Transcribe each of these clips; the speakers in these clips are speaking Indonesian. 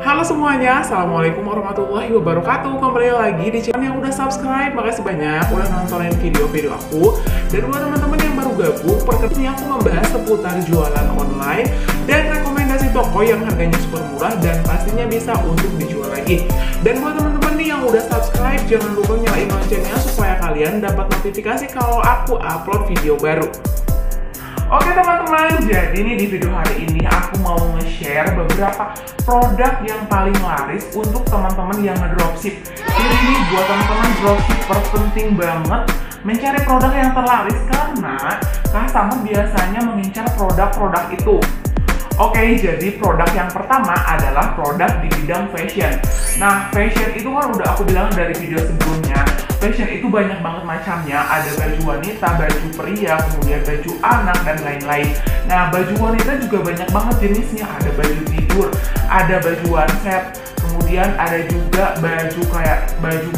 Halo semuanya, assalamualaikum warahmatullahi wabarakatuh. Kembali lagi di channel yang udah subscribe, makasih banyak udah nontonin video-video aku. Dan buat teman-teman yang baru gabung, perkenalkan aku membahas seputar jualan online dan rekomendasi toko yang harganya super murah dan pastinya bisa untuk dijual lagi. Dan buat teman-teman nih yang udah subscribe, jangan lupa nyalain loncengnya supaya kalian dapat notifikasi kalau aku upload video baru. Oke teman-teman, jadi nih di video hari ini aku mau nge-share beberapa produk yang paling laris untuk teman-teman yang ngedropship. Jadi ini buat teman-teman dropshipper penting banget mencari produk yang terlaris karena customer biasanya mengincar produk-produk itu. Oke, jadi produk yang pertama adalah produk di bidang fashion. Nah, fashion itu kan udah aku bilang dari video sebelumnya. Fashion itu banyak banget macamnya, ada baju wanita, baju pria, kemudian baju anak, dan lain-lain. Nah, baju wanita juga banyak banget jenisnya, ada baju tidur, ada baju one set, kemudian ada juga baju kayak baju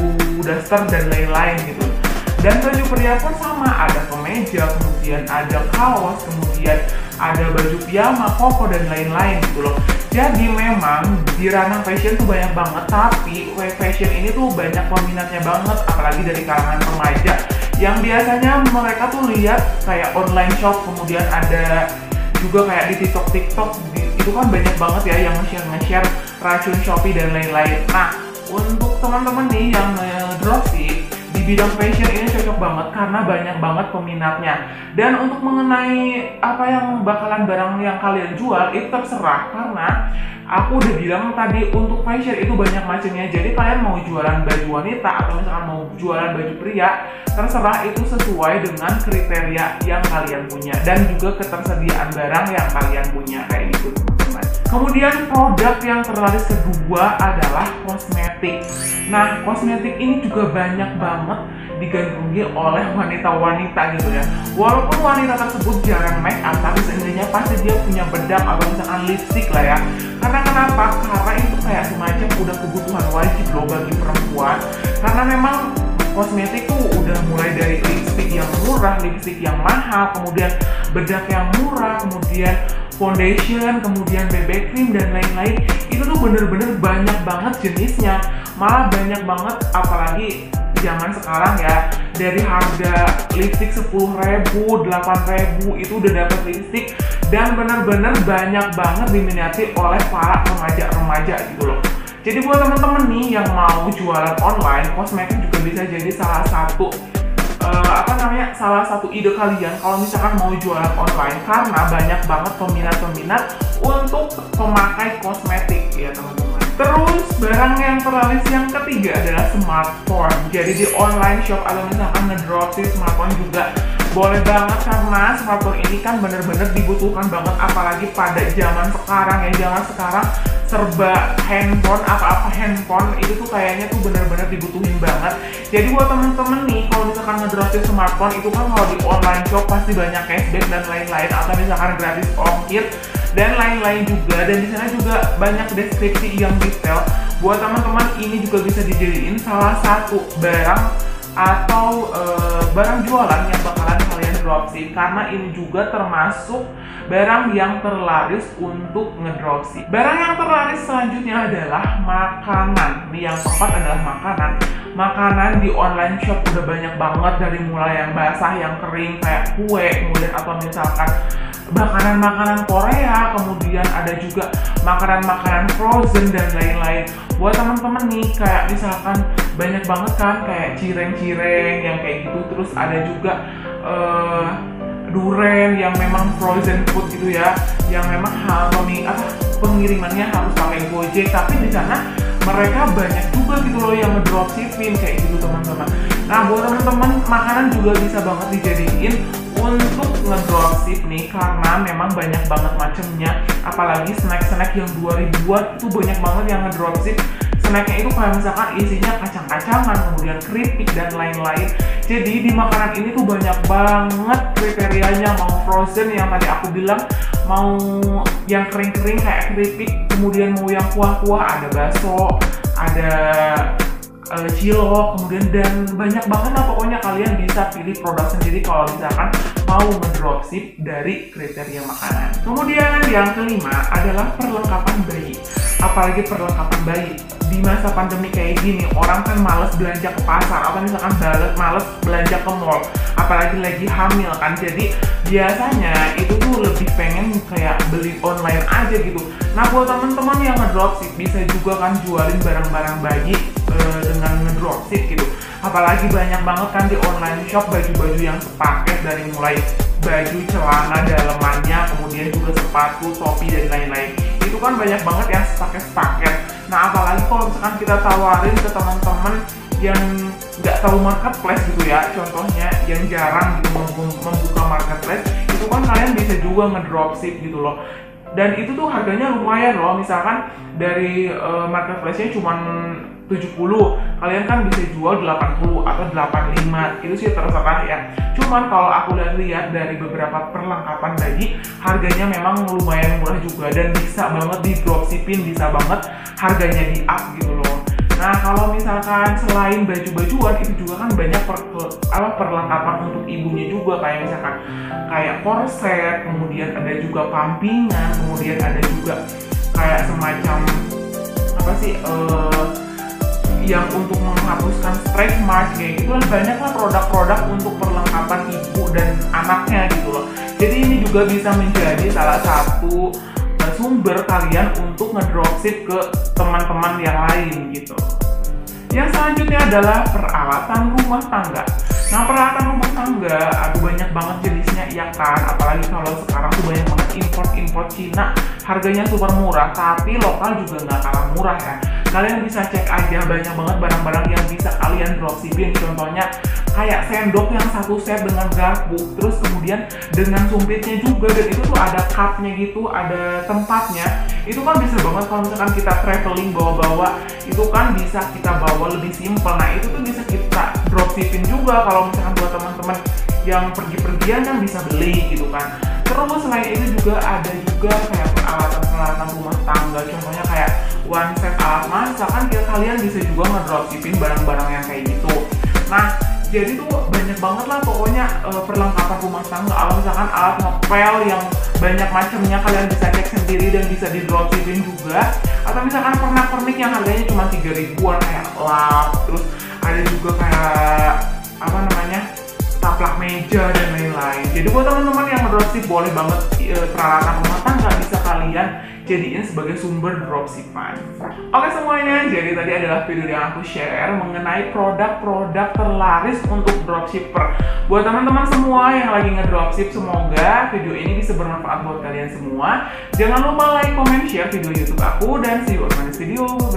daster dan lain-lain gitu. Dan baju pria pun sama, ada kemeja, kemudian ada kaos, kemudian ada baju piyama, koko, dan lain-lain gitu loh. Jadi memang di ranah fashion tuh banyak banget, tapi fashion ini tuh banyak peminatnya banget, apalagi dari kalangan remaja yang biasanya mereka tuh lihat kayak online shop, kemudian ada juga kayak di TikTok itu kan banyak banget ya yang nge-share racun Shopee dan lain-lain. Nah, untuk teman-teman nih yang dropship bidang fashion ini cocok banget karena banyak banget peminatnya. Dan untuk mengenai apa yang bakalan barang yang kalian jual itu terserah, karena aku udah bilang tadi untuk fashion itu banyak macamnya. Jadi kalian mau jualan baju wanita atau misalkan mau jualan baju pria, terserah, itu sesuai dengan kriteria yang kalian punya dan juga ketersediaan barang yang kalian punya kayak gitu teman-teman. Kemudian produk yang terlaris kedua adalah kosmetik. Nah, kosmetik ini juga banyak banget digandrungi oleh wanita-wanita gitu ya. Walaupun wanita tersebut jarang make up, tapi seenggaknya pasti dia punya bedak atau misalkan lipstick lah ya. Karena kenapa? Karena itu kayak semacam udah kebutuhan wajib loh bagi perempuan. Karena memang kosmetik tuh udah mulai dari lipstick yang murah, lipstick yang mahal, kemudian bedak yang murah, kemudian foundation, kemudian BB cream, dan lain-lain. Itu tuh bener-bener banyak banget jenisnya, malah banyak banget, apalagi zaman sekarang ya, dari harga lipstick 10.000, 8.000 itu udah dapet lipstick, dan benar-benar banyak banget diminati oleh para remaja-remaja gitu loh. Jadi buat temen-temen nih yang mau jualan online, kosmetik juga bisa jadi salah satu ide kalian kalau misalkan mau jualan online, karena banyak banget peminat-peminat untuk pemakai kosmetik ya teman-teman. Terus barang yang terlaris yang ketiga adalah smartphone. Jadi di online shop atau misalkan ngedropship smartphone juga boleh banget, karena smartphone ini kan bener-bener dibutuhkan banget, apalagi pada zaman sekarang ya. Zaman sekarang serba handphone, apa-apa handphone itu tuh kayaknya tuh bener-bener dibutuhin banget. Jadi buat temen-temen nih kalau misalkan ngedropship smartphone itu kan kalau di online shop pasti banyak cashback dan lain-lain, atau misalkan gratis ongkir dan lain-lain juga. Dan di sana juga banyak deskripsi yang detail. Buat teman-teman ini juga bisa dijadiin salah satu barang atau barang jualan yang bakalan kalian dropship, karena ini juga termasuk barang yang terlaris untuk ngedropship. Barang yang terlaris selanjutnya adalah makanan. Nih yang keempat adalah makanan. Makanan di online shop udah banyak banget, dari mulai yang basah, yang kering kayak kue, kemudian atau misalkan makanan-makanan Korea, kemudian ada juga makanan-makanan frozen dan lain-lain. Buat teman-teman nih kayak misalkan banyak banget kan kayak cireng-cireng yang kayak gitu, terus ada juga durian yang memang frozen food gitu ya, yang memang pengirimannya harus pakai Gojek, tapi di sana mereka banyak juga gitu loh yang ngedropshipin kayak gitu teman-teman. Nah, buat teman-teman makanan juga bisa banget dijadiin untuk ngedropship nih, karena memang banyak banget macemnya, apalagi snack-snack yang 2000-an itu banyak banget yang ngedropship. Snacknya itu kayak misalkan isinya kacang-kacangan, kemudian keripik dan lain-lain. Jadi di makanan ini tuh banyak banget kriterianya, mau frozen yang tadi aku bilang, mau yang kering-kering kayak keripik, kemudian mau yang kuah-kuah, ada bakso, ada cilok, kemudian dan banyak banget lah pokoknya. Kalian bisa pilih produk sendiri kalau misalkan mau ngedropship dari kriteria makanan. Kemudian yang kelima adalah perlengkapan bayi. apalagi perlengkapan bayi. Di masa pandemi kayak gini, orang kan males belanja ke pasar atau misalkan males belanja ke mall, apalagi lagi hamil kan. Jadi biasanya itu tuh lebih pengen kayak beli online aja gitu. Nah buat teman-teman yang ngedropship bisa juga kan jualin barang-barang bayi dengan ngedropship gitu. Apalagi banyak banget kan di online shop baju-baju yang sepaket, dari mulai baju, celana dalemannya, kemudian juga sepatu, topi dan lain-lain. Itu kan banyak banget yang sepaket-sepaket. Nah apalagi kalau misalkan kita tawarin ke teman-teman yang nggak tahu marketplace gitu ya, contohnya yang jarang gitu membuka marketplace, itu kan kalian bisa juga ngedropship gitu loh. Dan itu tuh harganya lumayan loh, misalkan dari marketplace-nya cuman 70, kalian kan bisa jual 80 atau 85, itu sih terserah ya. Cuman kalau aku lihat dari beberapa perlengkapan bayi, harganya memang lumayan murah juga dan bisa banget di dropshipin, bisa banget harganya di up gitu loh. Nah kalau misalkan selain baju-bajuan itu juga kan banyak perlengkapan untuk ibunya juga, kayak misalkan kayak korset, kemudian ada juga pampingan, kemudian ada juga kayak semacam apa sih yang untuk menghapuskan stretch marks kayak gitu. Banyaklah produk-produk untuk perlengkapan ibu dan anaknya gitu loh. Jadi ini juga bisa menjadi salah satu sumber kalian untuk ngedropship ke teman-teman yang lain gitu. Yang selanjutnya adalah peralatan rumah tangga. Nah peralatan rumah tangga aduh banyak banget jenisnya ya kan, apalagi kalau sekarang tuh banyak banget import Cina, harganya super murah tapi lokal juga nggak kalah murah ya. Kalian bisa cek aja, banyak banget barang-barang yang bisa kalian dropshipin. Contohnya kayak sendok yang satu set dengan garpu, terus kemudian dengan sumpitnya juga, dan itu tuh ada cupnya gitu, ada tempatnya. Itu kan bisa banget kalau misalkan kita traveling bawa-bawa, itu kan bisa kita bawa lebih simpel. Nah itu tuh bisa kita dropshipin juga kalau misalkan buat teman-teman yang pergi-pergian yang bisa beli gitu kan. Terus selain itu juga ada juga kayak peralatan rumah tangga, contohnya kayak one set alat masak kan, kalian bisa juga ngedropshipin barang-barang yang kayak gitu. Nah jadi tuh banyak banget lah pokoknya perlengkapan rumah tangga. Kalau misalkan alat ngepel yang banyak macamnya kalian bisa cek sendiri dan bisa di dropshipin juga. Atau misalkan pernak-pernik yang harganya cuma 3.000-an kayak lap, terus ada juga kayak apa namanya taplak meja dan lain-lain. Jadi buat teman-teman yang ngedropship boleh banget peralatan rumah tangga bisa kalian jadiin sebagai sumber dropshipan. Oke semuanya, jadi tadi adalah video yang aku share mengenai produk-produk terlaris untuk dropshipper. Buat teman-teman semua yang lagi ngedropship, semoga video ini bisa bermanfaat buat kalian semua. Jangan lupa like, comment, share video YouTube aku, dan see you on my next video.